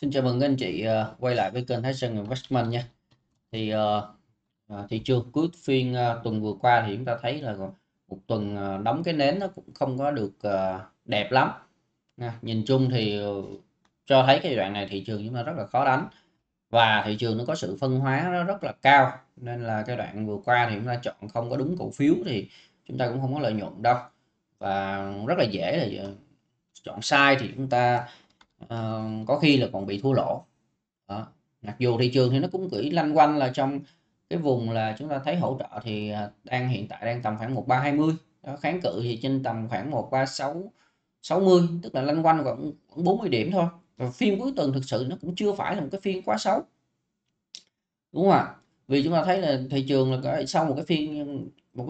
Xin chào mừng anh chị quay lại với kênh Thái Sơn Investment nha. Thì thị trường cuối phiên tuần vừa qua thì chúng ta thấy là một tuần đóng cái nến nó cũng không có được đẹp lắm. Nhìn chung thì cho thấy cái đoạn này thị trường chúng ta rất là khó đánh và thị trường nó có sự phân hóa nó rất là cao, nên là cái đoạn vừa qua thì chúng ta chọn không có đúng cổ phiếu thì chúng ta cũng không có lợi nhuận đâu, và rất là dễ là chọn sai thì chúng ta có khi là còn bị thua lỗ. Đó. Mặc dù thị trường thì nó cũng chỉ lanh quanh là trong cái vùng là chúng ta thấy hỗ trợ thì đang hiện tại đang tầm khoảng 1320, kháng cự thì trên tầm khoảng 1360, tức là lanh quanh khoảng 40 điểm thôi. Và phiên cuối tuần thực sự nó cũng chưa phải là một cái phiên quá xấu, đúng không ạ? Vì chúng ta thấy là thị trường là sau một cái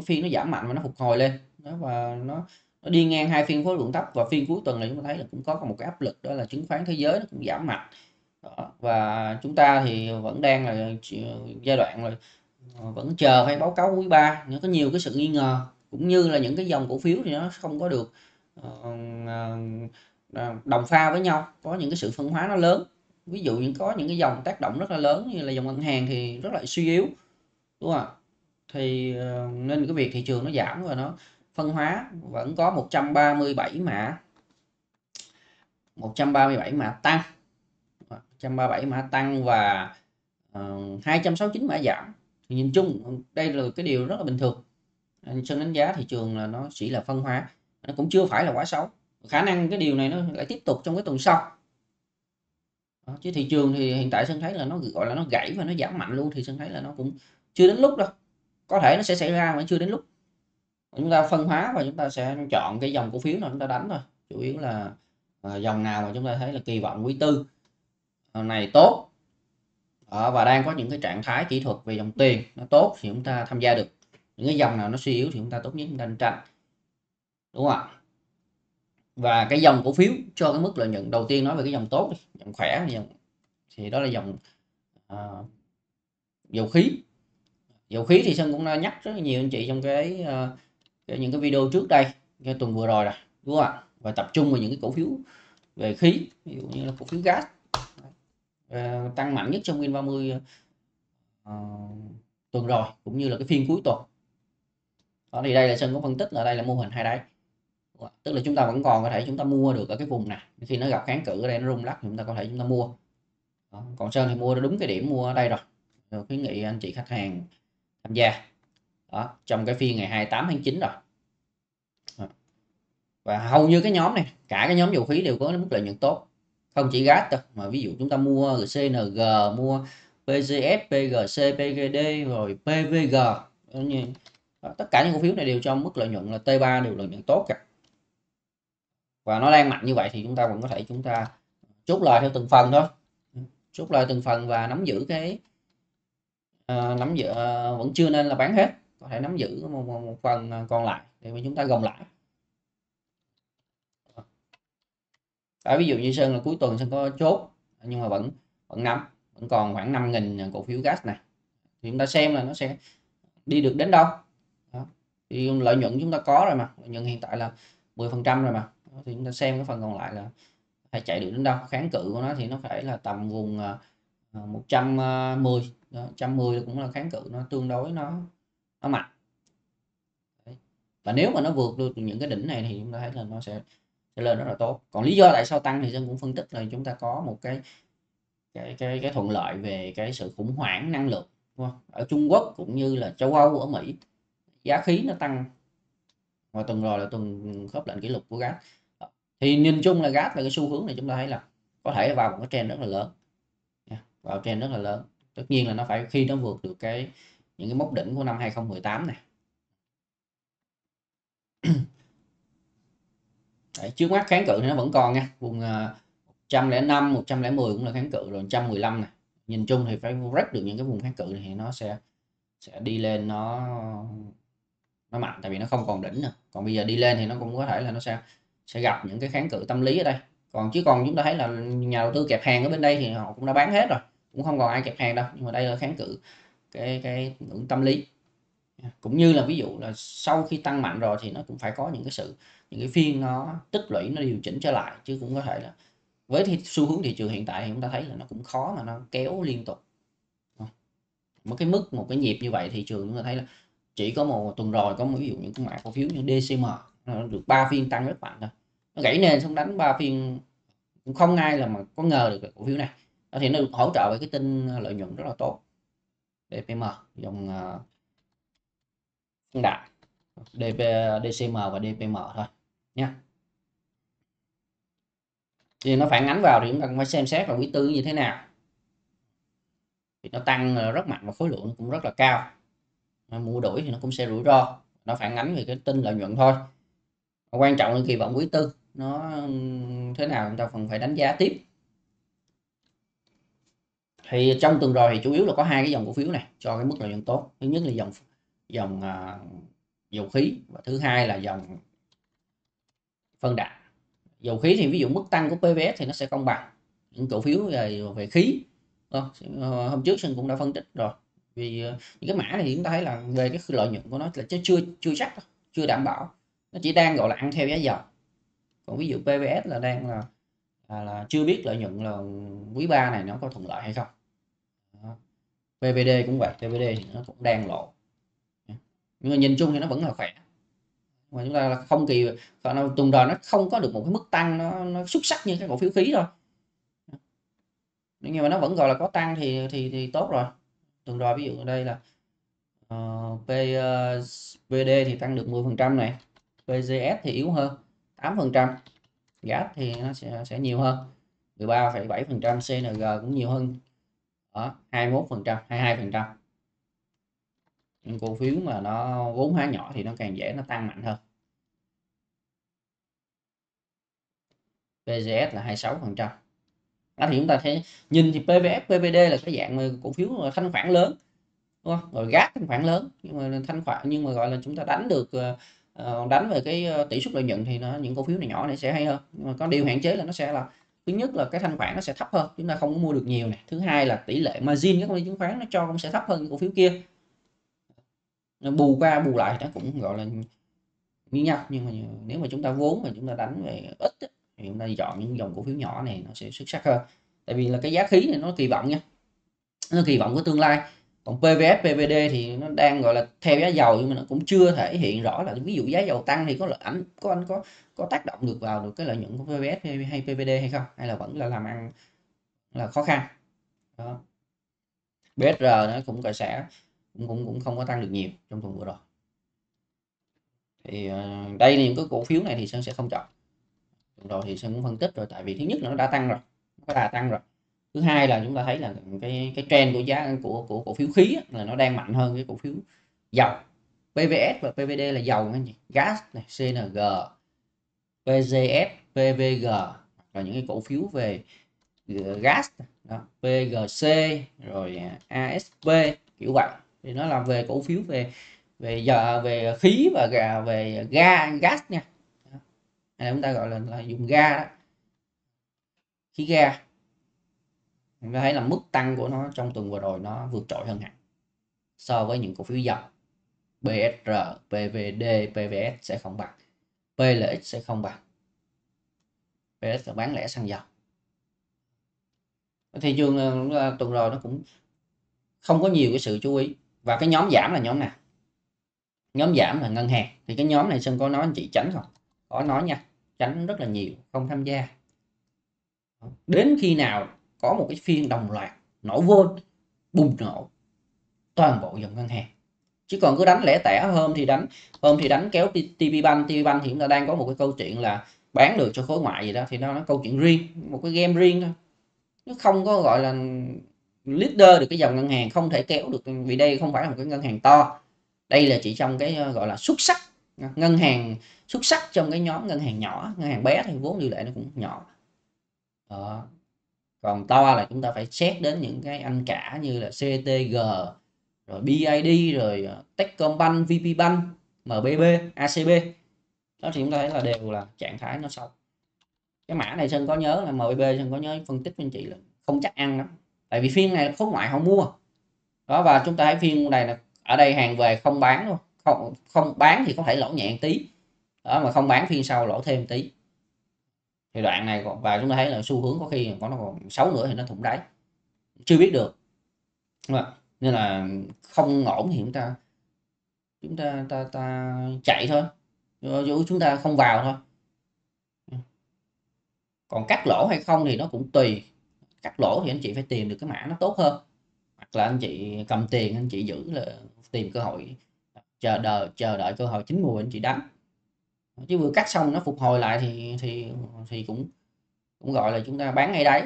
phiên nó giảm mạnh và nó phục hồi lên đó, và nó đi ngang hai phiên khối lượng thấp, và phiên cuối tuần này chúng ta thấy là cũng có một cái áp lực, đó là chứng khoán thế giới nó cũng giảm mạnh đó. Và chúng ta thì vẫn đang là giai đoạn là vẫn chờ phải báo cáo quý 3, nó có nhiều cái sự nghi ngờ, cũng như là những cái dòng cổ phiếu thì nó không có được đồng pha với nhau, có những cái sự phân hóa nó lớn. Ví dụ như có những cái dòng tác động rất là lớn như là dòng ngân hàng thì rất là suy yếu, đúng không? Thì nên cái việc thị trường nó giảm và nó phân hóa. Vẫn có 137 mã tăng và 269 mã giảm. Thì nhìn chung đây là cái điều rất là bình thường. Anh Sơn đánh giá thị trường là nó chỉ là phân hóa, nó cũng chưa phải là quá xấu. Khả năng cái điều này nó lại tiếp tục trong cái tuần sau. Đó, chứ thị trường thì hiện tại Sơn thấy là nó gọi là nó gãy và nó giảm mạnh luôn, thì Sơn thấy là nó cũng chưa đến lúc đâu. Có thể nó sẽ xảy ra mà chưa đến lúc. Chúng ta phân hóa và chúng ta sẽ chọn cái dòng cổ phiếu nào chúng ta đánh thôi. Chủ yếu là dòng nào mà chúng ta thấy là kỳ vọng quý tư này tốt và đang có những cái trạng thái kỹ thuật về dòng tiền nó tốt thì chúng ta tham gia được. Những cái dòng nào nó suy yếu thì chúng ta tốt nhất chúng ta nên tránh, đúng không ạ? Và cái dòng cổ phiếu cho cái mức lợi nhuận đầu tiên, nói về cái dòng tốt đi, dòng khỏe thì đó là dòng dầu khí. Dầu khí thì Sơn cũng đã nhắc rất là nhiều anh chị trong cái những cái video trước đây, cái tuần vừa rồi rồi, đúng không ạ? Và tập trung vào những cái cổ phiếu về khí, ví dụ như là cổ phiếu gas tăng mạnh nhất trong phiên 30 tuần rồi, cũng như là cái phiên cuối tuần. Đó thì đây là Sơn có phân tích là đây là mô hình hai đáy, tức là chúng ta vẫn còn có thể chúng ta mua được ở cái vùng này, khi nó gặp kháng cự ở đây nó rung lắc thì chúng ta có thể chúng ta mua. Đó. Còn Sơn thì mua đúng cái điểm mua ở đây rồi, rồi khuyến nghị anh chị khách hàng tham gia đó, trong cái phiên ngày 28 tháng 9 rồi. Và hầu như cái nhóm này, cả cái nhóm dầu khí đều có mức lợi nhuận tốt, không chỉ gas đâu, mà ví dụ chúng ta mua CNG, mua PGF, PGC, PVD rồi PVG, đó, tất cả những cổ phiếu này đều cho mức lợi nhuận là T3, đều lợi nhuận tốt cả. Và nó đang mạnh như vậy thì chúng ta vẫn có thể chúng ta chốt lời theo từng phần thôi, chốt lời từng phần và nắm giữ cái vẫn chưa nên là bán hết, có thể nắm giữ một phần còn lại để mà chúng ta gồng lãi. Ví dụ như Sơn là cuối tuần Sơn có chốt nhưng mà vẫn nắm, vẫn còn khoảng 5.000 cổ phiếu gas này, thì chúng ta xem là nó sẽ đi được đến đâu. Đó. Thì lợi nhuận chúng ta có rồi mà, lợi nhuận hiện tại là 10% rồi mà. Đó. Thì chúng ta xem cái phần còn lại là phải chạy được đến đâu. Kháng cự của nó thì nó phải là tầm vùng 110. Đó, 110 cũng là kháng cự nó tương đối nó mạnh. Đấy. Và nếu mà nó vượt được những cái đỉnh này thì chúng ta thấy là nó sẽ lên rất là tốt. Còn lý do tại sao tăng thì Sơn cũng phân tích là chúng ta có một cái thuận lợi về cái sự khủng hoảng năng lượng, đúng không? Ở Trung Quốc cũng như là châu Âu, ở Mỹ giá khí nó tăng, và tuần rồi là tuần khớp lệnh kỷ lục của gas. Thì nhìn chung là gas là cái xu hướng này chúng ta thấy là có thể vào một cái trend rất là lớn, vào trend rất là lớn. Tất nhiên là nó phải khi nó vượt được những cái mốc đỉnh của năm 2018 này. Đấy, trước mắt kháng cự thì nó vẫn còn nha, vùng 105, 110 cũng là kháng cự rồi, 115 này. Nhìn chung thì phải break được những cái vùng kháng cự này thì nó sẽ đi lên, nó mạnh, tại vì nó không còn đỉnh nữa. Còn bây giờ đi lên thì nó cũng có thể là nó sẽ gặp những cái kháng cự tâm lý ở đây. Còn chúng ta thấy là nhà đầu tư kẹp hàng ở bên đây thì họ cũng đã bán hết rồi, cũng không còn ai kẹp hàng đâu, nhưng mà đây là kháng cự cái ngưỡng tâm lý. Cũng như là ví dụ là sau khi tăng mạnh rồi thì nó cũng phải có những cái phiên nó tích lũy, nó điều chỉnh trở lại, chứ cũng có thể là Với thì xu hướng thị trường hiện tại thì chúng ta thấy là nó cũng khó mà nó kéo liên tục một cái mức, một cái nhịp như vậy. Thị trường chúng ta thấy là chỉ có một tuần rồi có ví dụ những cái mã cổ phiếu như DCM nó được 3 phiên tăng rất mạnh thôi, nó gãy nền xong đánh 3 phiên cũng không ai là mà có ngờ được cái cổ phiếu này đó, thì nó được hỗ trợ với cái tin lợi nhuận rất là tốt. DPM dòng đại DCM và DPM thôi nha. Thì nó phản ánh vào thì chúng ta cũng phải xem xét là quý tư như thế nào, thì nó tăng rất mạnh và khối lượng cũng rất là cao, mua đuổi thì nó cũng sẽ rủi ro, nó phản ánh về cái tin lợi nhuận thôi. Quan trọng là kỳ vọng quý tư nó thế nào chúng ta còn phải đánh giá tiếp. Thì trong tuần rồi thì chủ yếu là có hai cái dòng cổ phiếu này cho cái mức lợi nhuận tốt, thứ nhất là dòng dầu khí và thứ hai là dòng phân đạm. Dầu khí thì ví dụ mức tăng của PVS thì nó sẽ không bằng những cổ phiếu về khí. Hôm trước Sơn cũng đã phân tích rồi, vì những cái mã này chúng ta thấy là về cái lợi nhuận của nó là chưa chắc, chưa đảm bảo, nó chỉ đang gọi là ăn theo giá dầu. Còn ví dụ PVS là đang là chưa biết lợi nhuận là quý 3 này nó có thuận lợi hay không. PVD cũng vậy, PVD thì nó cũng đang lộ, nhưng mà nhìn chung thì nó vẫn là khỏe. Mà chúng ta là không kỳ còn tuần rồi nó không có được một cái mức tăng nó xuất sắc như cái cổ phiếu khí thôi, nhưng mà nó vẫn gọi là có tăng thì tốt rồi. Tuần rồi ví dụ ở đây là PVD thì tăng được 10% này, PGS thì yếu hơn 8%, gas thì nó sẽ nhiều hơn 13,7%, CNG cũng nhiều hơn đó 21%, 22%. Những cổ phiếu mà nó vốn hóa nhỏ thì nó càng dễ nó tăng mạnh hơn. PGS là 26%. Đó thì chúng ta thấy nhìn thì PVS, PVD là cái dạng cổ phiếu thanh khoản lớn, đúng không? Rồi gas thanh khoản lớn, nhưng mà gọi là chúng ta đánh được, đánh về cái tỷ suất lợi nhuận thì nó những cổ phiếu này nhỏ này sẽ hay hơn. Nhưng mà có điều hạn chế là nó sẽ là thứ nhất là cái thanh khoản nó sẽ thấp hơn, chúng ta không có mua được nhiều này. Thứ hai là tỷ lệ margin các công ty chứng khoán nó cho cũng sẽ thấp hơn những cổ phiếu kia. Nó bù qua bù lại nó cũng gọi là như nhau, nhưng mà nếu mà chúng ta vốn mà chúng ta đánh về ít thì chúng ta chọn những dòng cổ phiếu nhỏ này nó sẽ xuất sắc hơn, tại vì là cái giá khí này nó kỳ vọng nha, nó kỳ vọng của tương lai. Còn PVS, PVD thì nó đang gọi là theo giá dầu, nhưng mà nó cũng chưa thể hiện rõ là ví dụ giá dầu tăng thì có lợi ảnh có tác động được vào được cái lợi nhuận của PVS hay PVD hay không, hay là vẫn là làm ăn là khó khăn. Đó. BSR nó cũng cởi xả cũng không có tăng được nhiều trong tuần vừa rồi. Thì đây là những cái cổ phiếu này thì Sơn sẽ không chọn. Tuần rồi thì Sơn cũng phân tích rồi, tại vì thứ nhất là nó đã tăng rồi, nó đã tăng rồi. Thứ hai là chúng ta thấy là cái trend của giá của cổ phiếu khí là nó đang mạnh hơn cái cổ phiếu dầu. PVS và PVD là dầu, gas này, CNG, PGS, PVG và những cái cổ phiếu về gas đó, PGC rồi ASP kiểu vậy. Thì nó là về cổ phiếu về khí và về ga gas nha, hay chúng ta gọi là dùng ga đó, khí ga. Chúng ta thấy là mức tăng của nó trong tuần vừa rồi nó vượt trội hơn hẳn so với những cổ phiếu dầu. BSR, PVD, PVS sẽ không bằng, PLX sẽ không bằng. PLX là bán lẻ xăng dầu. Thị trường tuần rồi nó cũng không có nhiều cái sự chú ý. Và cái nhóm giảm là nhóm nào? Nhóm giảm là ngân hàng. Thì cái nhóm này Sơn có nói anh chị tránh không? Có nói nha, tránh rất là nhiều, không tham gia. Đến khi nào có một cái phiên đồng loạt nổ vôn, bùng nổ toàn bộ dòng ngân hàng. Chứ còn cứ đánh lẻ tẻ, hôm thì đánh kéo TIBAN thì chúng ta đang có một cái câu chuyện là bán được cho khối ngoại gì đó, thì nó câu chuyện riêng, một cái game riêng thôi. Nó không có gọi là leader được cái dòng ngân hàng, không thể kéo được, vì đây không phải là một cái ngân hàng to. Đây là chỉ trong cái gọi là xuất sắc, ngân hàng xuất sắc trong cái nhóm ngân hàng nhỏ, ngân hàng bé thì vốn điều lệ nó cũng nhỏ. Đó. Còn to là chúng ta phải xét đến những cái anh cả như là CTG, rồi BID, rồi Techcombank, VPBank, MBB, ACB. Đó thì chúng ta thấy là đều là trạng thái nó xấu. Cái mã này Sơn có nhớ là MBB, Sơn có nhớ phân tích với anh chị là không chắc ăn lắm. Tại vì phiên này khối ngoại không mua. Đó, và chúng ta thấy phiên này là ở đây hàng về không bán luôn. Không bán thì có thể lỗ nhẹ một tí. Đó, mà không bán phiên sau lỗ thêm một tí. thì đoạn này, và chúng ta thấy là xu hướng có khi có nó còn xấu nữa thì nó thủng đáy, chưa biết được. Nên là không ổn thì chúng ta chạy thôi, chúng ta không vào thôi. Còn cắt lỗ hay không thì nó cũng tùy. Cắt lỗ thì anh chị phải tìm được cái mã nó tốt hơn, hoặc là anh chị cầm tiền anh chị giữ, là tìm cơ hội, chờ đợi cơ hội chín mùi anh chị đánh. Chứ vừa cắt xong nó phục hồi lại thì cũng gọi là chúng ta bán ngay đấy.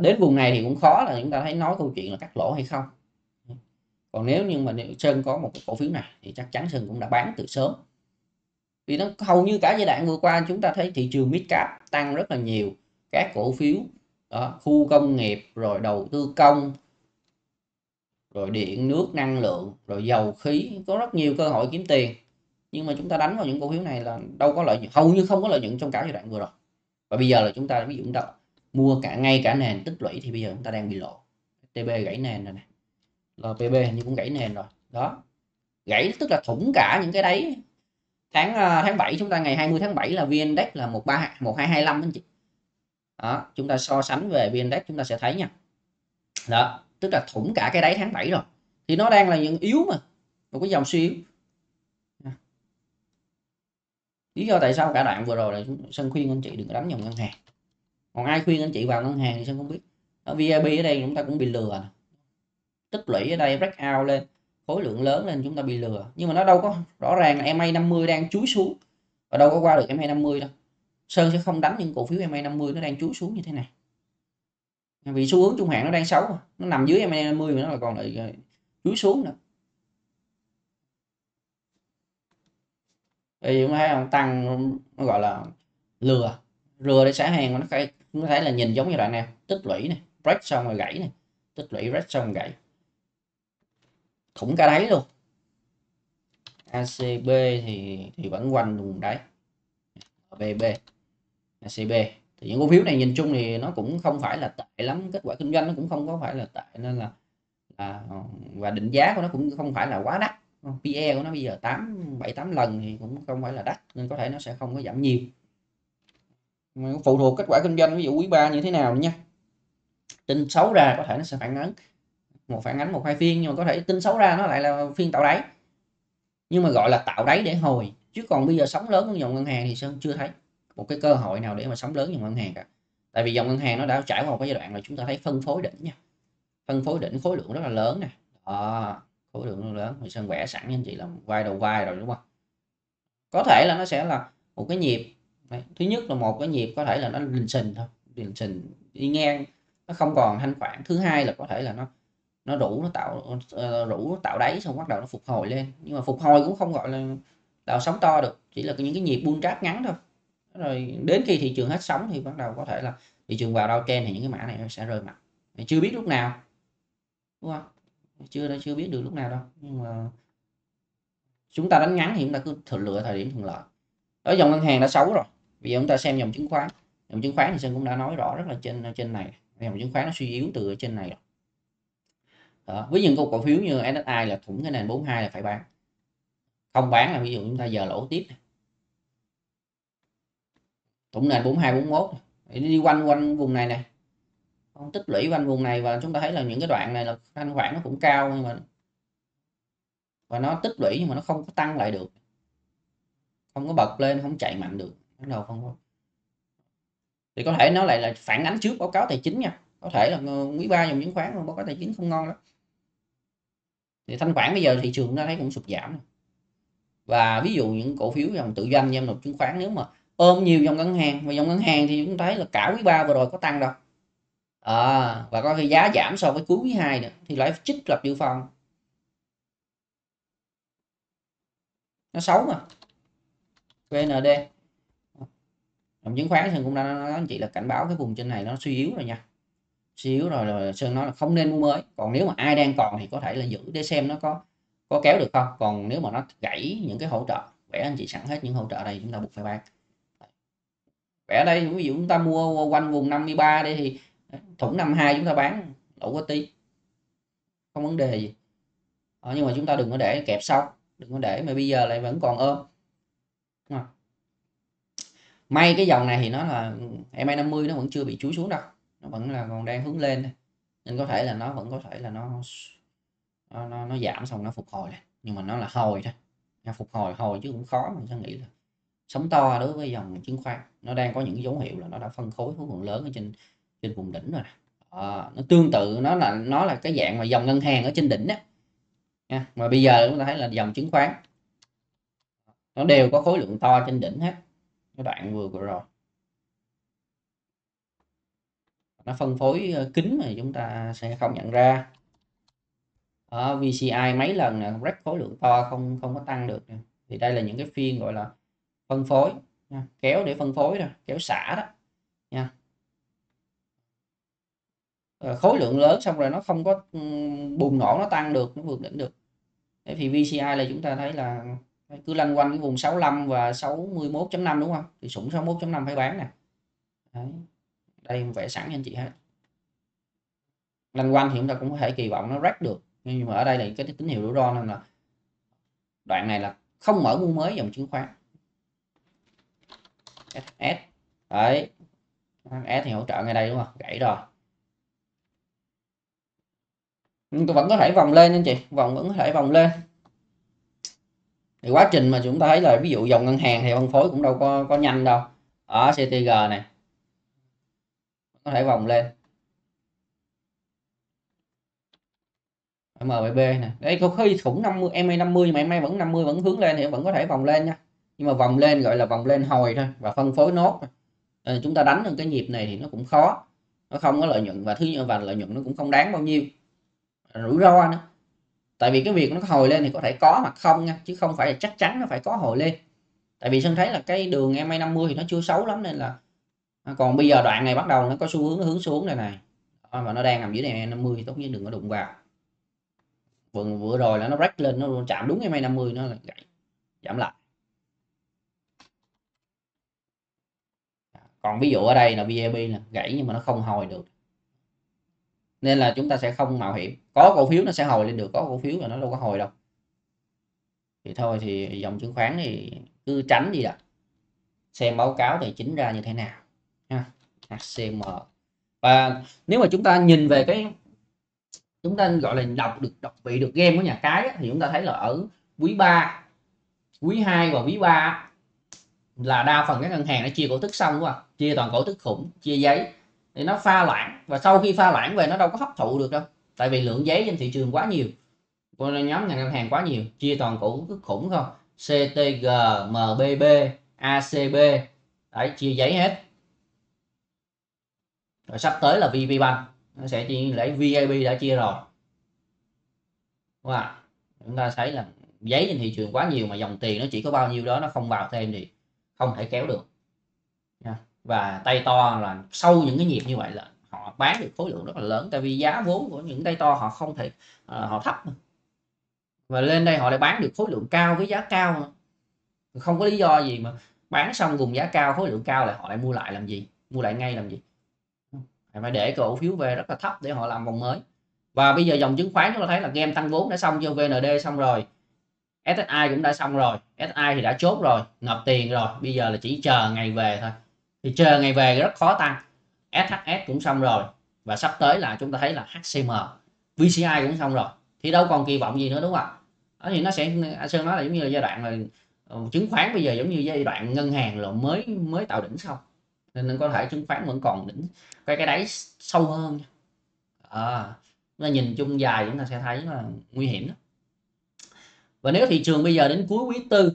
Đến vùng này thì cũng khó, là chúng ta thấy nói câu chuyện là cắt lỗ hay không. Còn nếu như mà Sơn có một cái cổ phiếu này thì chắc chắn Sơn cũng đã bán từ sớm, vì nó hầu như cả giai đoạn vừa qua chúng ta thấy thị trường midcap tăng rất là nhiều, các cổ phiếu đó, khu công nghiệp, rồi đầu tư công, rồi điện nước năng lượng, rồi dầu khí, có rất nhiều cơ hội kiếm tiền. Nhưng mà chúng ta đánh vào những cổ phiếu này là đâu có lợi nhuận, hầu như không có lợi nhuận trong cả giai đoạn vừa rồi. Và bây giờ là chúng ta ví dụ chúng ta mua ngay cả nền tích lũy thì bây giờ chúng ta đang bị lộ. TB gãy nền rồi này, LPB hình như cũng gãy nền rồi đó, gãy tức là thủng cả những cái đấy. Tháng 7 chúng ta ngày 20 tháng 7 là VN-Index là 1225 anh chị. Đó, chúng ta so sánh về VN-Index chúng ta sẽ thấy nha. Đó, tức là thủng cả cái đáy tháng 7 rồi. Thì nó đang là những yếu mà, một cái dòng suy yếu. Lý do tại sao cả đoạn vừa rồi là Sơn khuyên anh chị đừng đánh vào ngân hàng. Còn ai khuyên anh chị vào ngân hàng thì Sơn không biết. Ở VIP ở đây chúng ta cũng bị lừa. Tích lũy ở đây break out lên, khối lượng lớn lên, chúng ta bị lừa. Nhưng mà nó đâu có rõ ràng là MA50 đang chúi xuống, và đâu có qua được MA50 đâu. Sơn sẽ không đánh những cổ phiếu MA50 nó đang chúi xuống như thế này, vì xu hướng trung hạn nó đang xấu, nó nằm dưới MA50 mà nó là còn lại chúi xuống nữa. Thì chúng ta thấy không, tăng nó gọi là lừa để xả hàng, mà nó phải, chúng ta thấy là nhìn giống như đoạn nào tích lũy này, break xong rồi gãy này, tích lũy break xong rồi gãy, thủng cả đáy luôn. ACB thì vẫn quanh vùng đáy. BB, ACB thì những cổ phiếu này nhìn chung thì nó cũng không phải là tệ lắm, kết quả kinh doanh nó cũng không có phải là tệ, nên là và định giá của nó cũng không phải là quá đắt. PE của nó bây giờ 7-8 lần thì cũng không phải là đắt, nên có thể nó sẽ không có giảm nhiều. Mình phụ thuộc kết quả kinh doanh ví dụ quý 3 như thế nào nha. Tin xấu ra có thể nó sẽ phản ánh một hai phiên, nhưng mà có thể tin xấu ra nó lại là phiên tạo đáy, nhưng mà gọi là tạo đáy để hồi. Chứ còn bây giờ sóng lớn của dòng ngân hàng thì Sơn chưa thấy một cái cơ hội nào để mà sóng lớn dòng ngân hàng cả. Tại vì dòng ngân hàng nó đã trải qua một cái giai đoạn là chúng ta thấy phân phối đỉnh nha, phân phối đỉnh khối lượng rất là lớn nè, khối lượng rất lớn. Thì Sơn vẽ sẵn anh chị là vai đầu vai rồi đúng không? Có thể là nó sẽ là một cái nhịp. Thứ nhất là một cái nhịp có thể là nó đình sình thôi, đình sình đi ngang, nó không còn thanh khoản. Thứ hai là có thể là nó rủ, nó tạo đáy xong bắt đầu nó phục hồi lên, nhưng mà phục hồi cũng không gọi là đào sóng to được, chỉ là những cái nhịp bull trap ngắn thôi. Rồi đến khi thị trường hết sóng thì bắt đầu có thể là thị trường vào downtrend thì những cái mã này nó sẽ rơi mặt. Mình chưa biết lúc nào, đúng không? Chưa biết được lúc nào đâu, nhưng mà chúng ta đánh ngắn thì chúng ta cứ lựa thời điểm thuận lợi. Ở dòng ngân hàng đã xấu rồi, bây giờ chúng ta xem dòng chứng khoán. Dòng chứng khoán thì Sơn cũng đã nói rõ rất là trên này, dòng chứng khoán nó suy yếu từ trên này rồi. Đó, với những cổ phiếu như SSI là thủng cái nền 42 là phải bán, không bán là ví dụ chúng ta giờ lỗ tiếp này. Thủng nền 42-41 đi quanh vùng này nè, không tích lũy quanh vùng này, và chúng ta thấy là những cái đoạn này là thanh khoản nó cũng cao, nhưng mà và nó tích lũy nhưng mà nó không có tăng lại được, không có bật lên, không chạy mạnh được, bắt đầu không có. Thì có thể nó lại là phản ánh trước báo cáo tài chính nha. Có thể là quý 3 dòng chứng khoán báo cáo tài chính không ngon lắm. Thì thanh khoản bây giờ thị trường nó thấy cũng sụt giảm. Và ví dụ những cổ phiếu dòng tự doanh, dòng nộp chứng khoán nếu mà ôm nhiều dòng ngân hàng, và dòng ngân hàng thì chúng thấy là cả quý 3 vừa rồi có tăng đâu. Và có cái giá giảm so với cuối quý 2 nữa, thì lại trích lập dự phòng. Nó xấu mà. VND. Dòng chứng khoán thì cũng đã nói anh chị là cảnh báo cái vùng trên này nó suy yếu rồi nha. Suy yếu rồi Sơn nói là không nên mua mới. Còn nếu mà ai đang còn thì có thể là giữ để xem nó có kéo được không. Còn nếu mà nó gãy những cái hỗ trợ, vẽ anh chị sẵn hết những hỗ trợ đây chúng ta buộc phải bán. Vẽ đây ví dụ chúng ta mua quanh vùng 53 đây thì thủng 52 chúng ta bán lỗ quá tí, không vấn đề gì. Nhưng mà chúng ta đừng có để kẹp sau, đừng có để mà bây giờ lại vẫn còn ôm. May cái dòng này thì nó là MA50 nó vẫn chưa bị chúi xuống đâu, nó vẫn là còn đang hướng lên, nên có thể là nó vẫn có thể là nó giảm xong nó phục hồi này. Nhưng mà nó là hồi thôi, nó phục hồi chứ cũng khó. Mình sẽ nghĩ là sóng to đối với dòng chứng khoán, nó đang có những dấu hiệu là nó đã phân khối khối lượng lớn ở trên vùng đỉnh rồi. Nó tương tự, nó là cái dạng mà dòng ngân hàng ở trên đỉnh á, mà bây giờ chúng ta thấy là dòng chứng khoán nó đều có khối lượng to trên đỉnh hết. Cái đoạn vừa rồi nó phân phối kín mà chúng ta sẽ không nhận ra. Ở VCI mấy lần nè, rất khối lượng to không có tăng được nè. Thì đây là những cái phiên gọi là phân phối nha, kéo để phân phối rồi, kéo xả đó nha. Khối lượng lớn xong rồi nó không có bùng nổ, nó tăng được, nó vượt đỉnh được. Thế thì VCI là chúng ta thấy là cứ lanh quanh cái vùng 65 và 61.5 đúng không? Thì sủng 61.5 phải bán nè. Đấy. Đây mình vẽ sẵn cho anh chị hết. Lanh quanh thì chúng ta cũng có thể kỳ vọng nó rách được, nhưng mà ở đây là cái tín hiệu rủi ro, nên là đoạn này là không mở mua mới dòng chứng khoán. SS. Đấy. S thì hỗ trợ ngay đây đúng không? Gãy rồi. Nhưng tôi vẫn có thể vòng lên anh chị, vẫn có thể vòng lên. Thì quá trình mà chúng ta thấy là ví dụ dòng ngân hàng thì phân phối cũng đâu có nhanh đâu. Ở CTG này có thể vòng lên, MBB này đây có khi thủng 50, MA50, mà MA vẫn 50 vẫn hướng lên thì vẫn có thể vòng lên nha. Nhưng mà vòng lên gọi là vòng lên hồi thôi và phân phối nốt. Chúng ta đánh được cái nhịp này thì nó cũng khó, nó không có lợi nhuận và lợi nhuận nó cũng không đáng bao nhiêu, rủi ro nữa. Tại vì cái việc nó hồi lên thì có thể có hoặc không nha, chứ không phải là chắc chắn nó phải có hồi lên. Tại vì Sơn thấy là cái đường MA50 thì nó chưa xấu lắm, nên là còn bây giờ đoạn này bắt đầu nó có xu hướng hướng xuống này này, và nó đang nằm dưới này 50 tốt nhất đừng có đụng vào. Vừa rồi là nó rách lên, nó chạm đúng MA50 nó là gãy, giảm lại. Còn ví dụ ở đây là VAB là gãy nhưng mà nó không hồi được, nên là chúng ta sẽ không mạo hiểm. Có cổ phiếu nó sẽ hồi lên được, có cổ phiếu là nó đâu có hồi đâu. Thì thôi thì dòng chứng khoán thì cứ tránh đi đã, xem báo cáo tài chính ra như thế nào ha. ACM. Và nếu mà chúng ta nhìn về cái chúng ta gọi là đọc bị được game của nhà cái ấy, thì chúng ta thấy là ở quý 3, quý 2 và quý 3 là đa phần các ngân hàng đã chia cổ tức xong đúng không? Chia toàn cổ tức khủng, chia giấy thì nó pha loãng, và sau khi pha loãng về nó đâu có hấp thụ được đâu. Tại vì lượng giấy trên thị trường quá nhiều, còn nhóm ngân hàng quá nhiều, chia toàn cổ tức khủng không? CTG, MBB, ACB đấy, chia giấy hết. Rồi sắp tới là VPBank nó sẽ chia lễ, VIP đã chia rồi. Wow. Chúng ta thấy là giấy trên thị trường quá nhiều, mà dòng tiền nó chỉ có bao nhiêu đó, nó không vào thêm thì không thể kéo được. Và tay to là sau những cái nhịp như vậy là họ bán được khối lượng rất là lớn, tại vì giá vốn của những tay to họ không thể họ thấp, và lên đây họ lại bán được khối lượng cao với giá cao. Không có lý do gì mà bán xong vùng giá cao khối lượng cao lại họ lại mua lại làm gì, mua lại ngay làm gì. Phải để cổ phiếu về rất là thấp để họ làm vòng mới. Và bây giờ dòng chứng khoán chúng ta thấy là game tăng vốn đã xong chưa? VND xong rồi, SSI cũng đã xong rồi, SSI thì đã chốt rồi, nộp tiền rồi, bây giờ là chỉ chờ ngày về thôi. Thì chờ ngày về rất khó tăng. SHS cũng xong rồi, và sắp tới là chúng ta thấy là HCM, VCI cũng xong rồi, thì đâu còn kỳ vọng gì nữa đúng không ạ? Thì nó sẽ, anh Sơn nói là giống như là giai đoạn là chứng khoán bây giờ giống như giai đoạn ngân hàng là mới tạo đỉnh xong, nên có thể chứng khoán vẫn còn đỉnh cái đáy sâu hơn. Nó nhìn chung dài chúng ta sẽ thấy là nguy hiểm đó. Và nếu thị trường bây giờ đến cuối quý tư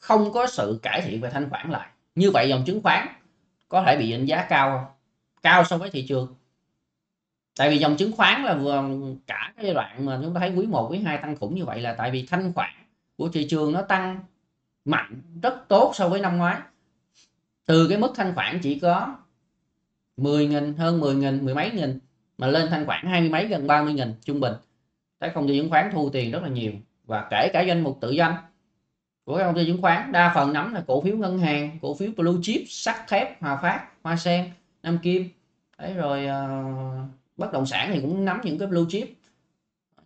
không có sự cải thiện về thanh khoản lại, như vậy dòng chứng khoán có thể bị định giá cao so với thị trường. Tại vì dòng chứng khoán là vừa cả cái giai đoạn mà chúng ta thấy quý 1, quý 2 tăng khủng như vậy là tại vì thanh khoản của thị trường nó tăng mạnh rất tốt so với năm ngoái. Từ cái mức thanh khoản chỉ có 10.000, hơn 10.000, mười mấy nghìn mà lên thanh khoản 20 mấy gần 30.000 trung bình. Các công ty chứng khoán thu tiền rất là nhiều, và kể cả danh mục tự doanh của các công ty chứng khoán đa phần nắm là cổ phiếu ngân hàng, cổ phiếu blue chip, sắt thép, Hòa Phát, Hoa Sen, Nam Kim. Đấy rồi bất động sản thì cũng nắm những cái blue chip.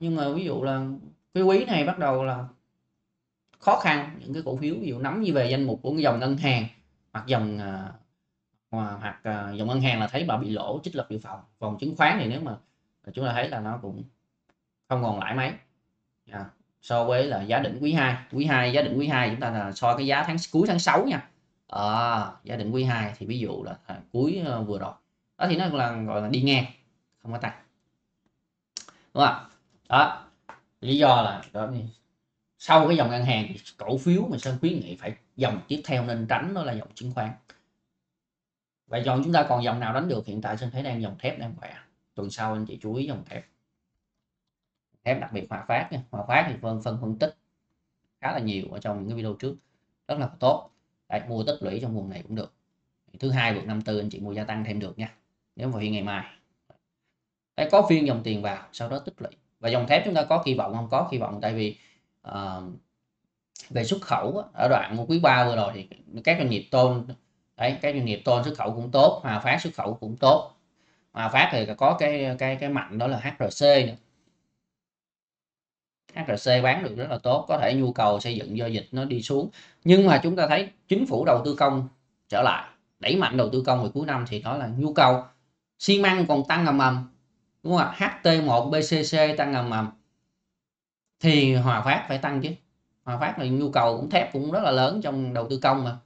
Nhưng mà ví dụ là cái quý này bắt đầu là khó khăn những cái cổ phiếu ví dụ nắm như về danh mục của dòng ngân hàng, hoặc dòng ngân hàng là thấy bà bị lỗ trích lập dự phòng. Còn chứng khoán thì nếu mà chúng ta thấy là nó cũng không còn lãi mấy so với là giá đỉnh quý 2. Giá đỉnh quý 2 chúng ta là so cái giá cuối tháng 6 nha. Giá đỉnh quý 2 thì ví dụ là cuối vừa rồi đó thì nó là gọi là đi ngang không có tăng, đúng không? Đó lý do là đó, sau cái dòng ngân hàng thì cổ phiếu mình sẽ khuyến nghị phải dòng tiếp theo nên tránh, đó là dòng chứng khoán. Vậy chọn chúng ta còn dòng nào đánh được? Hiện tại Sơn thấy đang dòng thép đang khỏe, tuần sau anh chị chú ý dòng thép, đặc biệt Hòa Phát nha. Hòa Phát thì phân tích khá là nhiều ở trong những cái video trước, rất là tốt. Đấy, mua tích lũy trong vùng này cũng được, thứ hai vượt 54 anh chị mua gia tăng thêm được nha, nếu mà hiện ngày mai. Đấy, có phiên dòng tiền vào sau đó tích lũy. Và dòng thép chúng ta có kỳ vọng không? Có kỳ vọng, tại vì về xuất khẩu ở đoạn quý 3 vừa rồi thì các doanh nghiệp tôn xuất khẩu cũng tốt, Hòa Phát xuất khẩu cũng tốt. Hòa Phát thì có cái mạnh đó là HRC nữa. HRC bán được rất là tốt, có thể nhu cầu xây dựng do dịch nó đi xuống, nhưng mà chúng ta thấy chính phủ đầu tư công trở lại, đẩy mạnh đầu tư công hồi cuối năm thì đó là nhu cầu. Xi măng còn tăng ầm ầm, đúng không? HT1 BCC tăng ầm ầm thì Hòa Phát phải tăng chứ. Hòa Phát là nhu cầu cũng thép cũng rất là lớn trong đầu tư công mà.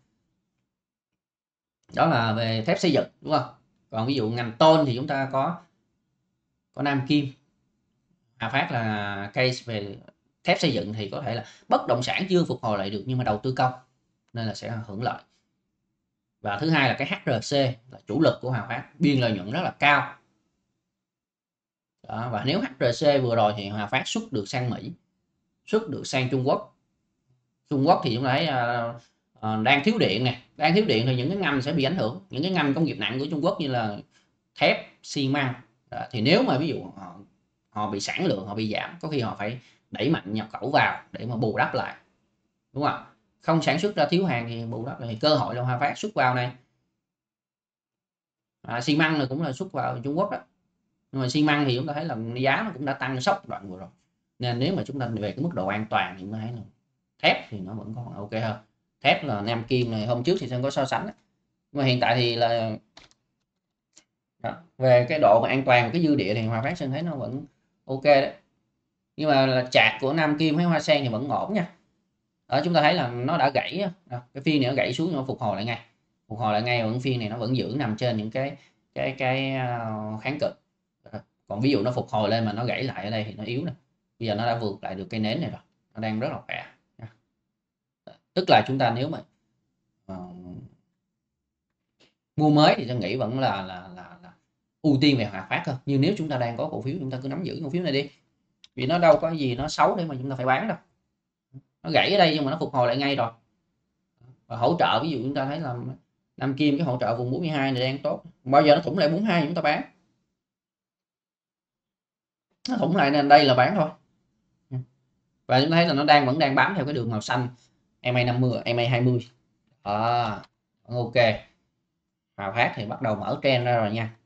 Đó là về thép xây dựng, đúng không? Còn ví dụ ngành tôn thì chúng ta có Nam Kim. Hòa Phát là case về thép xây dựng thì có thể là bất động sản chưa phục hồi lại được nhưng mà đầu tư công nên là sẽ hưởng lợi. Và thứ hai là cái HRC là chủ lực của Hòa Phát, biên lợi nhuận rất là cao. Đó, và nếu HRC vừa rồi thì Hòa Phát xuất được sang Mỹ, xuất được sang Trung Quốc. Trung Quốc thì chúng ta thấy đang thiếu điện nè, đang thiếu điện thì những cái ngành sẽ bị ảnh hưởng, những cái ngành công nghiệp nặng của Trung Quốc như là thép, xi măng. Đó, thì nếu mà ví dụ họ bị sản lượng, họ bị giảm, có khi họ phải đẩy mạnh nhập khẩu vào để mà bù đắp lại, đúng không? Không sản xuất ra thiếu hàng thì bù đắp lại, thì cơ hội cho Hòa Phát xuất vào này. Xi măng này cũng là xuất vào Trung Quốc đó. Nhưng mà xi măng thì chúng ta thấy là giá nó cũng đã tăng sốc đoạn vừa rồi. Nên nếu mà chúng ta về cái mức độ an toàn thì chúng ta thấy là thép thì nó vẫn còn ok hơn. Thép là Nam Kim này, hôm trước thì Sơn có so sánh đó. Nhưng mà hiện tại thì là đó, về cái độ an toàn cái dư địa thì Hòa Phát Sơn thấy nó vẫn ok đấy. Nhưng mà là chạc của Nam Kim hay Hoa Sen thì vẫn ổn nha. Ở chúng ta thấy là nó đã gãy đó. Cái phiên này nó gãy xuống, nó phục hồi lại ngay, vẫn phiên này nó vẫn giữ nằm trên những cái kháng cự. Còn ví dụ nó phục hồi lên mà nó gãy lại ở đây thì nó yếu nè. Bây giờ nó đã vượt lại được cây nến này rồi, nó đang rất là khỏe. Tức là chúng ta nếu mà mua mới thì tôi nghĩ vẫn là ưu tiên về Hòa Phát hơn. Nhưng nếu chúng ta đang có cổ phiếu, chúng ta cứ nắm giữ cổ phiếu này đi, vì nó đâu có gì nó xấu để mà chúng ta phải bán đâu. Nó gãy ở đây nhưng mà nó phục hồi lại ngay rồi. Và hỗ trợ, ví dụ chúng ta thấy là Nam Kim cái hỗ trợ vùng 42 này đang tốt, bao giờ nó thủng lại 42 chúng ta bán, nó thủng lại nên đây là bán thôi. Và chúng ta thấy là nó đang vẫn đang bám theo cái đường màu xanh MA50, MA20. Ok. Hòa Phát thì bắt đầu mở trend ra rồi nha.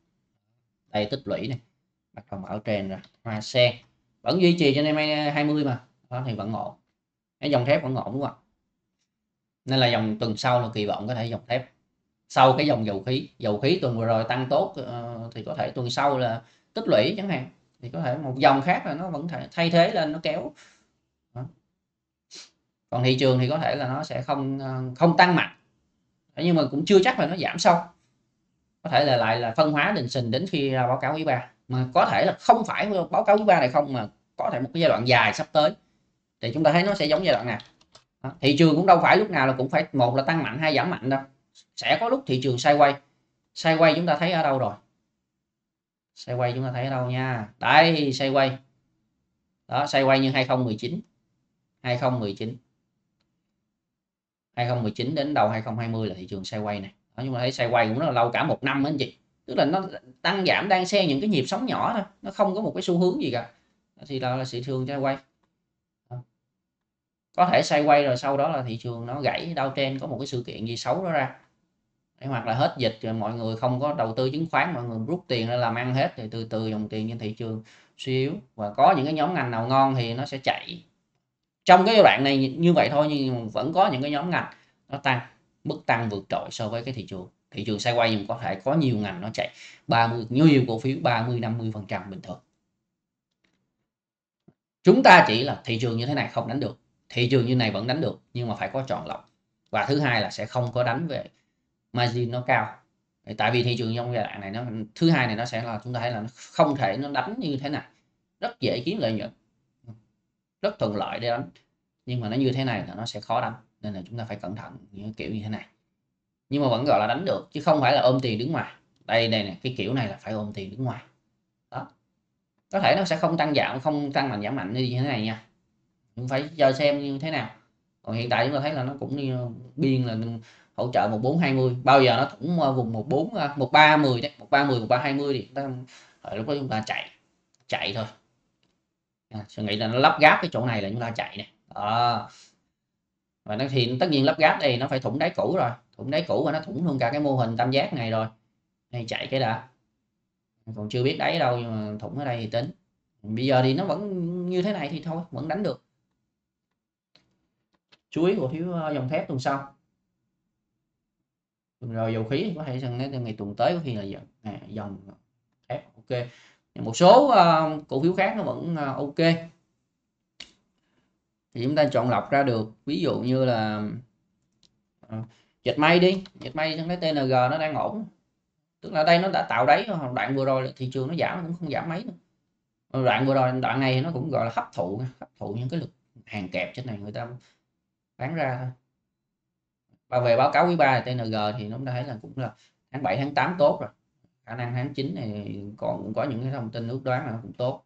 Đây tích lũy này, bắt đầu mở trend ra. Hoa Sen vẫn duy trì trên MA20 mà. Đó thì vẫn ổn. Cái dòng thép vẫn ổn, đúng không? Nên là dòng tuần sau là kỳ vọng có thể dòng thép. Sau cái dòng dầu khí tuần vừa rồi tăng tốt thì có thể tuần sau là tích lũy chẳng hạn, thì có thể một dòng khác là nó vẫn thay thế lên, nó kéo. Còn thị trường thì có thể là nó sẽ không tăng mạnh, nhưng mà cũng chưa chắc là nó giảm sâu, có thể là lại là phân hóa định sình đến khi ra báo cáo quý 3, mà có thể là không phải báo cáo quý 3 này không, mà có thể một cái giai đoạn dài sắp tới thì chúng ta thấy nó sẽ giống giai đoạn này. Thị trường cũng đâu phải lúc nào là cũng phải một là tăng mạnh hay giảm mạnh đâu, sẽ có lúc thị trường sideways chúng ta thấy ở đâu rồi, nha. Đấy, sideways đó, sideways như 2019 đến đầu 2020 là thị trường sideways này. Đó, nhưng mà thấy sideways cũng rất là lâu, cả một năm anh chị, tức là nó tăng giảm đang xen những cái nhịp sóng nhỏ thôi, nó không có một cái xu hướng gì cả, thì đó là thị trường sideways. Có thể sideways rồi sau đó là thị trường nó gãy đau trên, có một cái sự kiện gì xấu đó ra. Đấy, hoặc là hết dịch rồi mọi người không có đầu tư chứng khoán, mọi người rút tiền ra làm ăn hết thì từ từ dòng tiền trên thị trường suy yếu, và có những cái nhóm ngành nào ngon thì nó sẽ chạy trong cái giai đoạn này như vậy thôi. Nhưng vẫn có những cái nhóm ngành nó tăng, mức tăng vượt trội so với cái thị trường sideways, nhưng có thể có nhiều ngành nó chạy 30, nhiều cổ phiếu 30-50% bình thường. Chúng ta chỉ là thị trường như thế này không đánh được, thị trường như này vẫn đánh được nhưng mà phải có chọn lọc, và thứ hai là sẽ không có đánh về margin nó cao. Tại vì thị trường trong giai đoạn này nó thứ hai này nó sẽ là chúng ta thấy là nó không thể nó đánh như thế này, rất dễ kiếm lợi nhuận, rất thuận lợi để đánh, nhưng mà nó như thế này là nó sẽ khó đánh, nên là chúng ta phải cẩn thận những kiểu như thế này. Nhưng mà vẫn gọi là đánh được chứ không phải là ôm tiền đứng ngoài. Đây này, cái kiểu này là phải ôm tiền đứng ngoài đó. Có thể nó sẽ không tăng giảm, không tăng mạnh giảm mạnh như thế này nha, cũng phải chờ xem như thế nào. Còn hiện tại chúng ta thấy là nó cũng như biên là hỗ trợ 1420, bao giờ nó cũng vùng 1310 đấy, 1310 1320 thì lúc đó chúng ta chạy thôi. Suy nghĩ là nó lắp gáp cái chỗ này là chúng ta chạy này đó. Và nó thì tất nhiên lắp gáp đây nó phải thủng đáy cũ rồi, thủng đáy cũ và nó thủng luôn cả cái mô hình tam giác này rồi, hay chạy cái đã, còn chưa biết đáy đâu nhưng mà thủng ở đây thì tính. Bây giờ thì nó vẫn như thế này thì thôi, vẫn đánh được. Chú ý cổ phiếu dòng thép tuần sau, rồi dầu khí có thể sang đến ngày tuần tới có khi là dòng thép ok. Một số cổ phiếu khác nó vẫn ok, thì chúng ta chọn lọc ra được. Ví dụ như là dệt may đi, dệt may trong cái TNG nó đang ổn, tức là đây nó đã tạo đáy. Đoạn vừa rồi thị trường nó giảm, nó cũng không giảm mấy nữa. Đoạn vừa rồi, đoạn này nó cũng gọi là hấp thụ những cái lực hàng kẹp trên này người ta bán ra thôi. Và về báo cáo quý 3 TNG thì nó đã thấy là cũng là tháng 7 tháng 8 tốt rồi, khả năng tháng 9 này còn cũng có những cái thông tin ước đoán là nó cũng tốt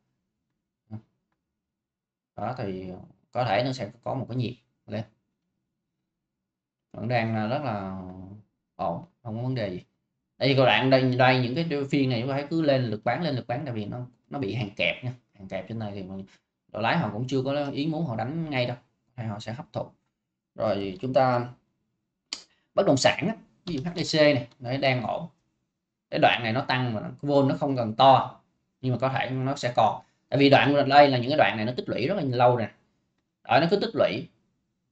đó, thì có thể nó sẽ có một cái nhịp lên, vẫn đang là rất là ổn, không có vấn đề gì. Đây thì các bạn đây những cái phiên này có thể cứ lên lực bán, tại vì nó bị hàng kẹp nha, hàng kẹp trên này thì đội lái họ cũng chưa có ý muốn họ đánh ngay đâu, hay họ sẽ hấp thụ. Rồi chúng ta bất động sản á, ví dụ HDC này nó đang ổn, cái đoạn này nó tăng mà vốn nó không cần to nhưng mà có thể nó sẽ còn, tại vì đoạn đây là những cái đoạn này nó tích lũy rất là lâu nè, nó cứ tích lũy,